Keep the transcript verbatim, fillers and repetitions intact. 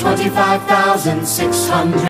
twenty-five thousand six hundred.